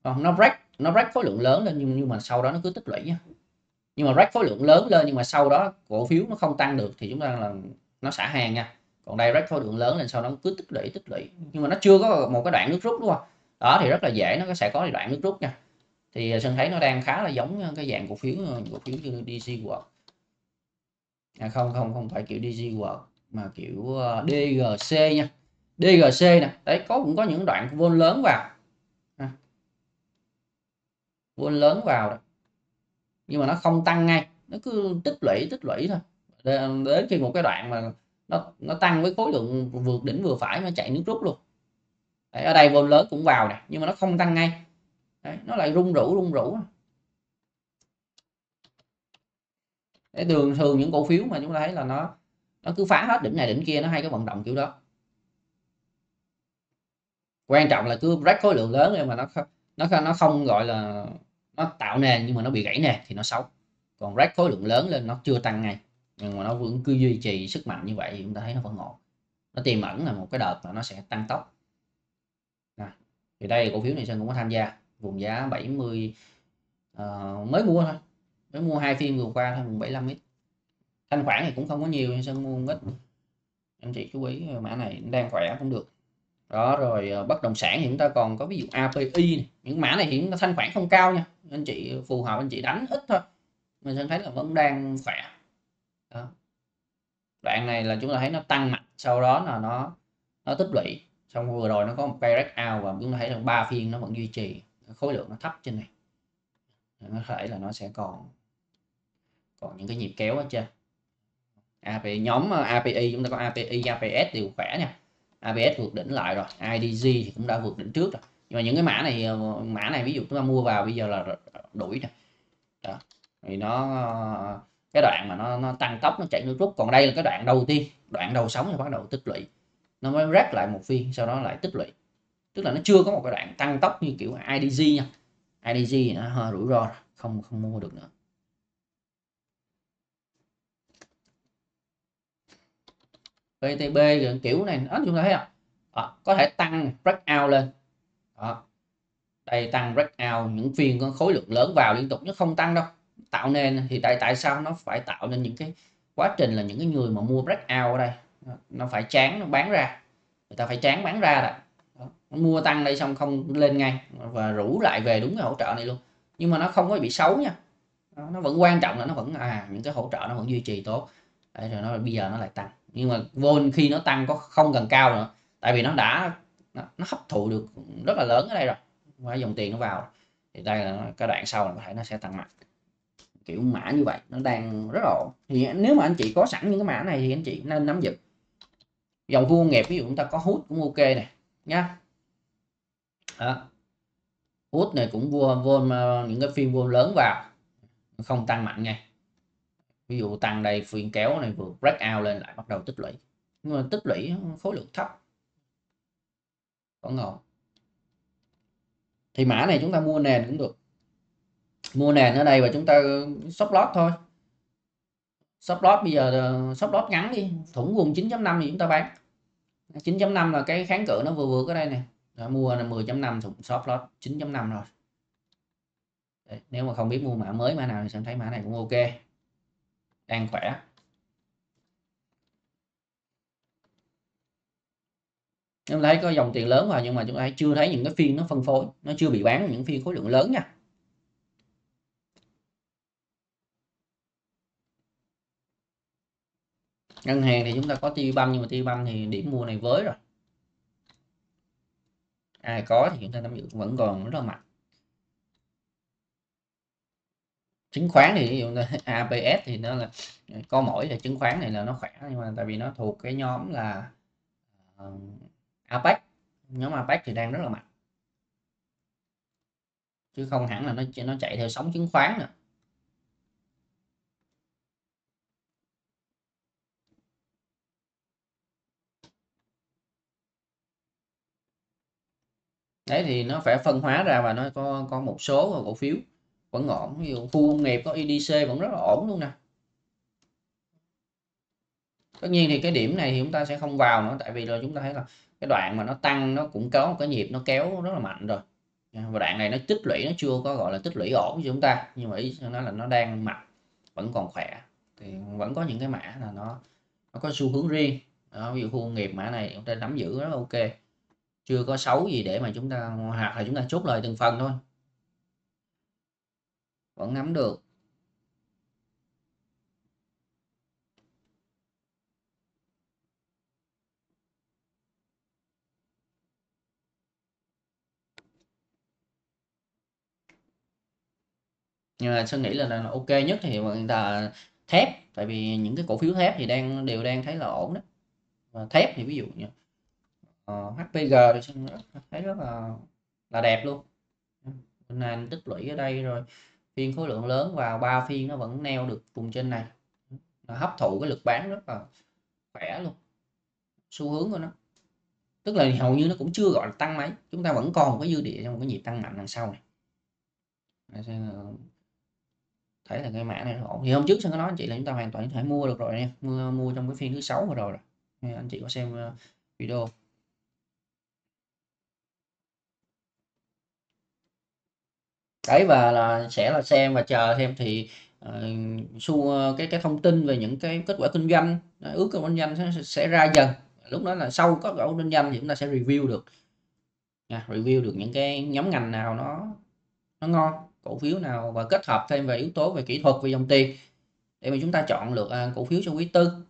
còn nó break khối lượng lớn lên nhưng mà sau đó nó cứ tích lũy nha. Nhưng mà break khối lượng lớn lên nhưng mà sau đó cổ phiếu nó không tăng được thì chúng ta là nó xả hàng nha. Còn đây break khối lượng lớn lên sau đó nó cứ tích lũy nhưng mà nó chưa có một cái đoạn nước rút, đúng không? Đó thì rất là dễ nó sẽ có đoạn nước rút nha. Thì Sơn thấy nó đang khá là giống cái dạng cổ phiếu như DG World. Không phải kiểu DG World mà kiểu DGC nha. DGC nè, đấy cũng có những đoạn vốn lớn vào. Vốn lớn vào đó. Nhưng mà nó không tăng ngay, nó cứ tích lũy thôi. Đến khi một cái đoạn mà nó tăng với khối lượng vượt đỉnh vừa phải, nó chạy nước rút luôn. Đấy, ở đây vốn lớn cũng vào nè, nhưng mà nó không tăng ngay. Đấy, nó lại rung rũ. Đấy, thường những cổ phiếu mà chúng ta thấy là nó cứ phá hết đỉnh này đỉnh kia, nó hay cái vận động kiểu đó. Quan trọng là cứ break khối lượng lớn nhưng mà nó không gọi là nó tạo nền, nhưng mà nó bị gãy nè thì nó xấu. Còn break khối lượng lớn lên nó chưa tăng ngay nhưng mà nó vẫn cứ duy trì sức mạnh như vậy thì chúng ta thấy nó vẫn ổn. Nó tiềm ẩn là một cái đợt mà nó sẽ tăng tốc. Thì đây cổ phiếu này Sơn cũng có tham gia vùng giá 70, mới mua thôi, mới mua hai phiên vừa qua thôi, vùng 75 ít. Thanh khoản thì cũng không có nhiều, Sơn mua ít. Anh chị chú ý mã này đang khỏe cũng được. Đó rồi bất động sản thì chúng ta còn có ví dụ API này. Những mã này hiện thanh khoản không cao nha, anh chị phù hợp anh chị đánh ít thôi, mình sẽ thấy là vẫn đang khỏe đó. Đoạn này là chúng ta thấy nó tăng mạnh, sau đó là nó tích lũy, xong vừa rồi nó có một cây breakout và chúng ta thấy là 3 phiên nó vẫn duy trì khối lượng nó thấp trên này, nó có thể là nó sẽ còn những cái nhịp kéo ở trên. API, nhóm API chúng ta có API, APS đều khỏe nha. ABS vượt đỉnh lại rồi, IDZ thì cũng đã vượt đỉnh trước rồi. Nhưng mà những cái mã này ví dụ chúng ta mua vào bây giờ là đuổi nè. Đó. Thì nó cái đoạn mà nó tăng tốc, nó chạy nước rút. Còn đây là cái đoạn đầu tiên, đoạn đầu sóng thì bắt đầu tích lũy. Nó mới rác lại một phiên, sau đó lại tích lũy. Tức là nó chưa có một cái đoạn tăng tốc như kiểu IDZ nha. IDZ thì nó hơi rủi ro rồi, không mua được nữa. PTB kiểu này, chúng ta thấy không? Có thể tăng breakout lên. Đó. Đây tăng breakout những phiên có khối lượng lớn vào liên tục, nó không tăng đâu. Tạo nên thì tại sao nó phải tạo nên những cái quá trình là những cái người mà mua breakout ở đây nó phải chán, nó bán ra, người ta phải chán bán ra rồi. Mua tăng đây xong không lên ngay và rủ lại về đúng cái hỗ trợ này luôn, nhưng mà nó không có bị xấu nha, nó vẫn quan trọng là nó vẫn những cái hỗ trợ nó vẫn duy trì tốt. Đấy, rồi nó bây giờ nó lại tăng, nhưng mà vol khi nó tăng có không cần cao nữa, tại vì nó đã nó hấp thụ được rất là lớn ở đây rồi và dòng tiền nó vào, thì đây là cái đoạn sau là có thể nó sẽ tăng mạnh kiểu mã như vậy, nó đang rất ổn. Thì nếu mà anh chị có sẵn những cái mã này thì anh chị nên nắm giữ. Dòng vuông nghiệp ví dụ chúng ta có hút cũng ok này nha. Hút này cũng vol những cái phiên vol lớn vào không tăng mạnh ngay, ví dụ tăng đây phiên kéo này vừa break out lên lại bắt đầu tích lũy, nhưng mà tích lũy khối lượng thấp vẫn ổn. Thì mã này chúng ta mua nền cũng được, mua nền ở đây và chúng ta short lot thôi. Short lot bây giờ short lot ngắn đi, thủng vùng 9.5 thì chúng ta bán. 9.5 là cái kháng cự nó vừa vượt ở đây nè, mua là 10.5 thủng short lot 9.5 rồi. Đấy, nếu mà không biết mua mã mới mã nào thì sẽ thấy mã này cũng ok, đang khỏe. Chúng thấy có dòng tiền lớn vào nhưng mà chúng ta chưa thấy những cái phiên nó phân phối, nó chưa bị bán những phiên khối lượng lớn nha. Ngân hàng thì chúng ta có TIBAN, nhưng mà TIBAN thì điểm mua này với rồi, ai có thì chúng ta nắm giữ vẫn còn rất là mạnh. Chứng khoán thì ví dụ là APS thì nó là có mỗi là chứng khoán này là nó khỏe, nhưng mà tại vì nó thuộc cái nhóm là APEC, nhóm APEC thì đang rất là mạnh chứ không hẳn là nó chạy theo sóng chứng khoán nữa. Đấy thì nó phải phân hóa ra và nó có một số cổ phiếu vẫn ổn, ví dụ khu công nghiệp có IDC vẫn rất là ổn luôn nè. Tất nhiên thì cái điểm này thì chúng ta sẽ không vào nữa, tại vì rồi chúng ta thấy là cái đoạn mà nó tăng nó cũng có một cái nhịp nó kéo rất là mạnh rồi, và đoạn này nó tích lũy, nó chưa có gọi là tích lũy ổn cho chúng ta, nhưng mà ý nó là nó đang mạnh vẫn còn khỏe. Thì vẫn có những cái mã là nó có xu hướng riêng đó, ví dụ khu công nghiệp mã này chúng ta nắm giữ rất là ok, chưa có xấu gì để mà chúng ta hoặc là chúng ta chốt lời từng phần thôi, vẫn nắm được. Nhưng mà tôi nghĩ là ok nhất thì là thép, tại vì những cái cổ phiếu thép thì đều đang thấy là ổn đó. Và thép thì ví dụ như HPG thì Sơn thấy rất là đẹp luôn. Hôm nay tích lũy ở đây rồi, phiên khối lượng lớn vào, 3 phiên nó vẫn neo được vùng trên này, nó hấp thụ cái lực bán rất là khỏe luôn. Xu hướng của nó tức là hầu như nó cũng chưa gọi là tăng mấy, chúng ta vẫn còn cái dư địa trong một cái nhịp tăng mạnh đằng sau này. Thấy là cái mã này nó ổn. Thì hôm trước Sơn có nói anh chị là chúng ta hoàn toàn có thể mua được rồi nha, mua trong cái phiên thứ 6 vừa rồi rồi, anh chị có xem video. Đấy, và là sẽ là xem và chờ thêm thì cái thông tin về những cái kết quả kinh doanh, ước kết quả kinh doanh sẽ ra dần. Lúc đó là sau kết quả kinh doanh thì chúng ta sẽ review được review được những cái nhóm ngành nào nó ngon, cổ phiếu nào, và kết hợp thêm về yếu tố về kỹ thuật, về dòng tiền để mà chúng ta chọn lựa cổ phiếu cho quý tư.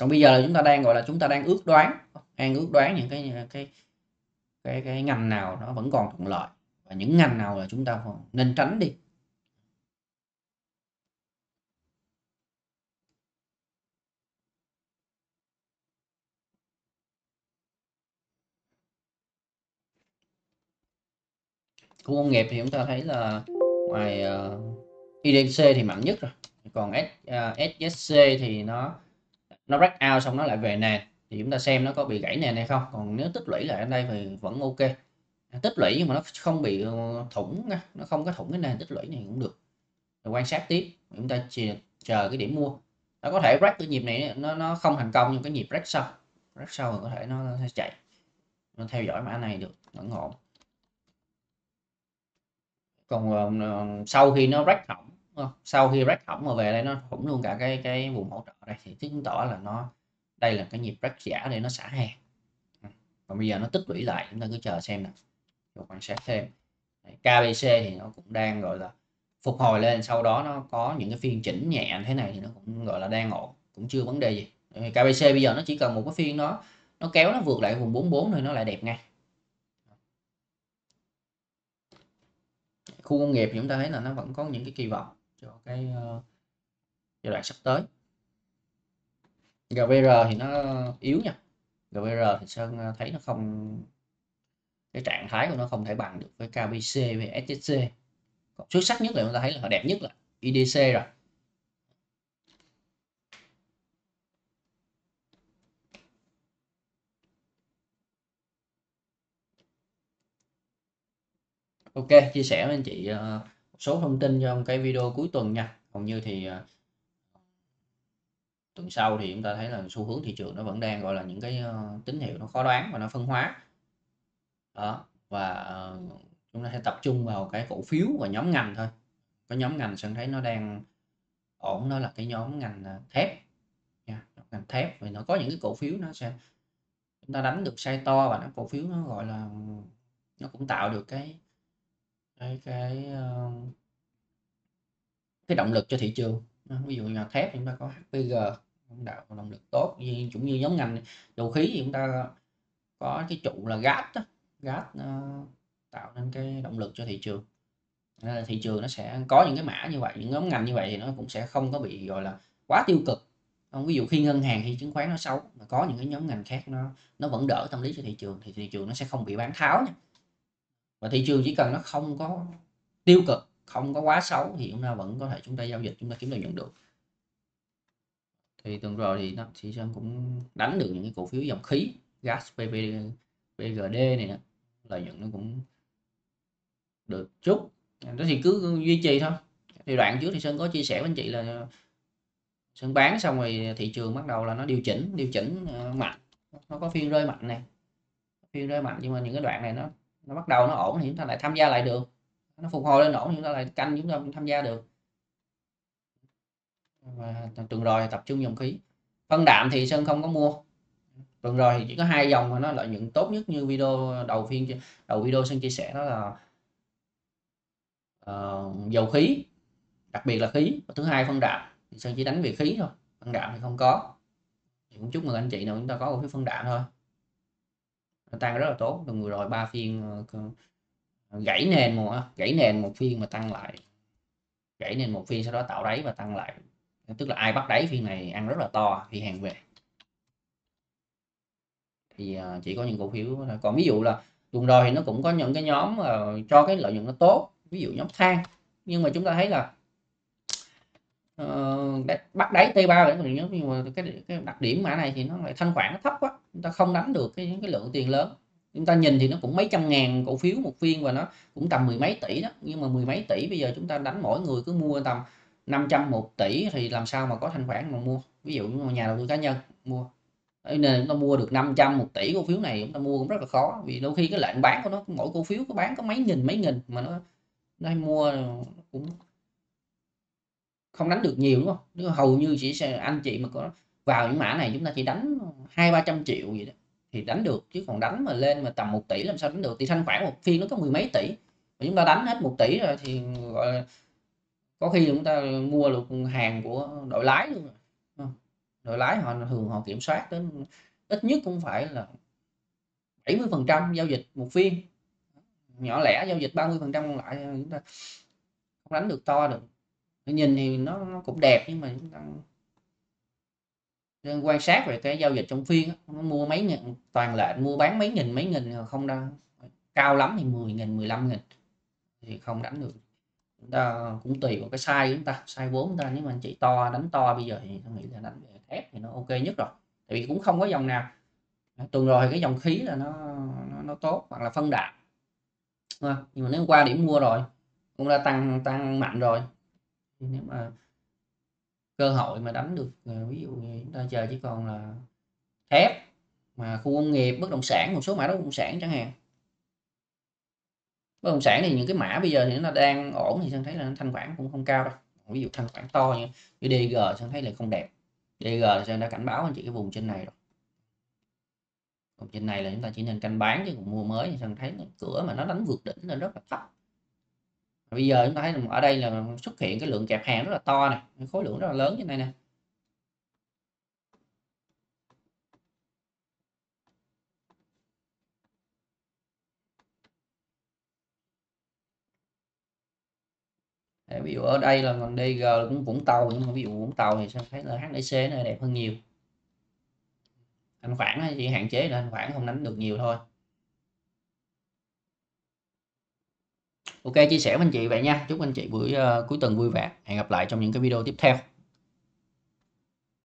Còn bây giờ là chúng ta đang gọi là chúng ta đang ước đoán những cái ngành nào nó vẫn còn thuận lợi và những ngành nào là chúng ta nên tránh đi. Khu công nghiệp thì chúng ta thấy là ngoài IDC thì mạnh nhất rồi, còn SSC thì nó break out xong nó lại về nền, thì chúng ta xem nó có bị gãy nền hay không. Còn nếu tích lũy lại ở đây thì vẫn ok, tích lũy nhưng mà nó không bị thủng, nó không có thủng cái nền tích lũy này cũng được. Rồi quan sát tiếp, chúng ta chờ cái điểm mua. Nó có thể break cái nhịp này nó không thành công, nhưng cái nhịp break sau thì có thể nó sẽ chạy. Nó theo dõi mã này được. lẫn hỗn. Còn sau khi nó rách hỏng, sau khi rách hỏng mà về đây nó hỏng luôn cả cái vùng hỗ trợ đây thì chứng tỏ là nó đây là cái nhịp rách giả để nó xả hàng. Còn bây giờ nó tích lũy lại, chúng ta cứ chờ xem nè, rồi quan sát thêm. KBC thì nó cũng đang gọi là phục hồi lên, sau đó nó có những cái phiên chỉnh nhẹ thế này thì nó cũng gọi là đang ổn, cũng chưa vấn đề gì. KBC bây giờ nó chỉ cần một cái phiên nó kéo nó vượt lại vùng 44 thì nó lại đẹp ngay. Khu công nghiệp chúng ta thấy là nó vẫn có những cái kỳ vọng cho cái giai đoạn sắp tới. GVR thì nó yếu nha. GVR thì Sơn thấy nó không, cái trạng thái của nó không thể bằng được với KBC với SSC. Còn xuất sắc nhất là chúng ta thấy là họ đẹp nhất là IDC rồi. Ok, chia sẻ với anh chị một số thông tin trong cái video cuối tuần nha. Còn như thì tuần sau thì chúng ta thấy là xu hướng thị trường nó vẫn đang gọi là những cái tín hiệu nó khó đoán và nó phân hóa. Đó, và chúng ta sẽ tập trung vào cái cổ phiếu và nhóm ngành thôi. Cái nhóm ngành Sơn thấy nó đang ổn, đó là cái nhóm ngành thép nha, ngành thép. Vì nó có những cái cổ phiếu nó sẽ chúng ta đánh được size to và nó cổ phiếu nó gọi là nó cũng tạo được cái động lực cho thị trường. Ví dụ nhà thép chúng ta có HPG đạo động lực tốt, như cũng như giống ngành dầu khí thì chúng ta có cái trụ là gas tạo nên cái động lực cho thị trường. Nên là thị trường nó sẽ có những cái mã như vậy, những nhóm ngành như vậy thì nó cũng sẽ không có bị gọi là quá tiêu cực. Ví dụ khi ngân hàng, khi chứng khoán nó xấu mà có những cái nhóm ngành khác nó vẫn đỡ tâm lý cho thị trường thì thị trường nó sẽ không bị bán tháo nha. Và thị trường chỉ cần nó không có tiêu cực, không có quá xấu thì chúng ta vẫn có thể chúng ta giao dịch, chúng ta kiếm lợi nhuận được. Thì tuần rồi thì thị Sơn cũng đánh được những cái cổ phiếu dòng khí, gas, PVD, PGD này nè, lợi nhuận nó cũng được chút. Đó thì cứ duy trì thôi. Thì đoạn trước thì Sơn có chia sẻ với anh chị là Sơn bán xong rồi thị trường bắt đầu là nó điều chỉnh mạnh, nó có phiên rơi mạnh này, phiên rơi mạnh, nhưng mà những cái đoạn này nó bắt đầu nó ổn thì chúng ta lại tham gia lại được, nó phục hồi lên ổn thì chúng ta lại canh, chúng ta cũng tham gia được. Và tuần rồi thì tập trung dòng khí. Phân đạm thì Sơn không có mua, tuần rồi thì chỉ có hai dòng mà nó lợi nhuận tốt nhất như video đầu video Sơn chia sẻ, đó là dầu khí, đặc biệt là khí, và thứ hai phân đạm. Thì Sơn chỉ đánh về khí thôi, phân đạm thì không có. Thì cũng chúc mừng anh chị nào chúng ta có một cái phân đạm thôi, tăng rất là tốt. Tuần vừa rồi 3 phiên gãy nền một phiên mà tăng lại, gãy nền một phiên sau đó tạo đáy và tăng lại, tức là ai bắt đáy phiên này ăn rất là to khi hàng về. Thì chỉ có những cổ phiếu, còn ví dụ là tuần rồi thì nó cũng có những cái nhóm cho cái lợi nhuận nó tốt, ví dụ nhóm than, nhưng mà chúng ta thấy là bắt đáy T3 nhưng mà cái đặc điểm mã này thì nó lại thanh khoản nó thấp quá, chúng ta không đánh được cái lượng tiền lớn. Chúng ta nhìn thì nó cũng mấy trăm ngàn cổ phiếu một phiên và nó cũng tầm mười mấy tỷ đó, nhưng mà mười mấy tỷ bây giờ chúng ta đánh mỗi người cứ mua tầm 500 1 tỷ thì làm sao mà có thanh khoản mà mua. Ví dụ như nhà đầu tư cá nhân mua, nên chúng ta mua được 500 1 tỷ cổ phiếu này chúng ta mua cũng rất là khó, vì đôi khi cái lệnh bán của nó mỗi cổ phiếu có bán có mấy nghìn mà nó mua cũng không đánh được nhiều, đúng không? Hầu như chỉ anh chị mà có vào những mã này chúng ta chỉ đánh 200-300 triệu gì đó thì đánh được, chứ còn đánh mà lên mà tầm 1 tỷ làm sao đánh được. Thì thanh khoản một phiên nó có mười mấy tỷ mà chúng ta đánh hết 1 tỷ rồi thì gọi là có khi chúng ta mua được hàng của đội lái luôn rồi. Đội lái họ thường họ kiểm soát đến ít nhất cũng phải là 70% giao dịch một phiên, nhỏ lẻ giao dịch 30%, còn lại chúng ta không đánh được to được. Nhìn thì nó cũng đẹp nhưng mà chúng ta quan sát về cái giao dịch trong phiên, nó mua mấy nghìn, toàn lệnh mua bán mấy nghìn không đâu, cao lắm thì 10.000 15.000 thì không đánh được. Chúng ta cũng tùy vào cái size chúng ta, size vốn ta, nếu mà anh chị to đánh to bây giờ thì tôi nghĩ là đánh về thép thì nó ok nhất rồi, tại vì cũng không có dòng nào. Tuần rồi thì cái dòng khí là nó tốt, hoặc là phân đạm, nhưng mà nếu qua điểm mua rồi cũng đã tăng mạnh rồi, nếu mà cơ hội mà đánh được, ví dụ như chúng ta chờ chỉ còn là thép, mà khu công nghiệp, bất động sản, một số mã bất động sản chẳng hạn, bất động sản thì những cái mã bây giờ thì nó đang ổn thì Sơn thấy là thanh khoản cũng không cao đâu. Ví dụ thanh khoản to như DG Sơn thấy là không đẹp. DG Sơn đã cảnh báo anh chị cái vùng trên này rồi, vùng trên này là chúng ta chỉ nên canh bán chứ còn mua mới. Sơn thấy cửa mà nó đánh vượt đỉnh nên rất là thấp. Bây giờ chúng ta thấy ở đây là xuất hiện cái lượng kẹp hàng rất là to này, khối lượng rất là lớn như này nè. Ví dụ ở đây là còn DG cũng Vũng Tàu, nhưng mà ví dụ Vũng Tàu thì Sơn thấy là HDC nó đẹp hơn nhiều. Thanh khoản chỉ hạn chế là thanh khoản không đánh được nhiều thôi. Ok, chia sẻ với anh chị vậy nha. Chúc anh chị buổi cuối tuần vui vẻ. Hẹn gặp lại trong những cái video tiếp theo.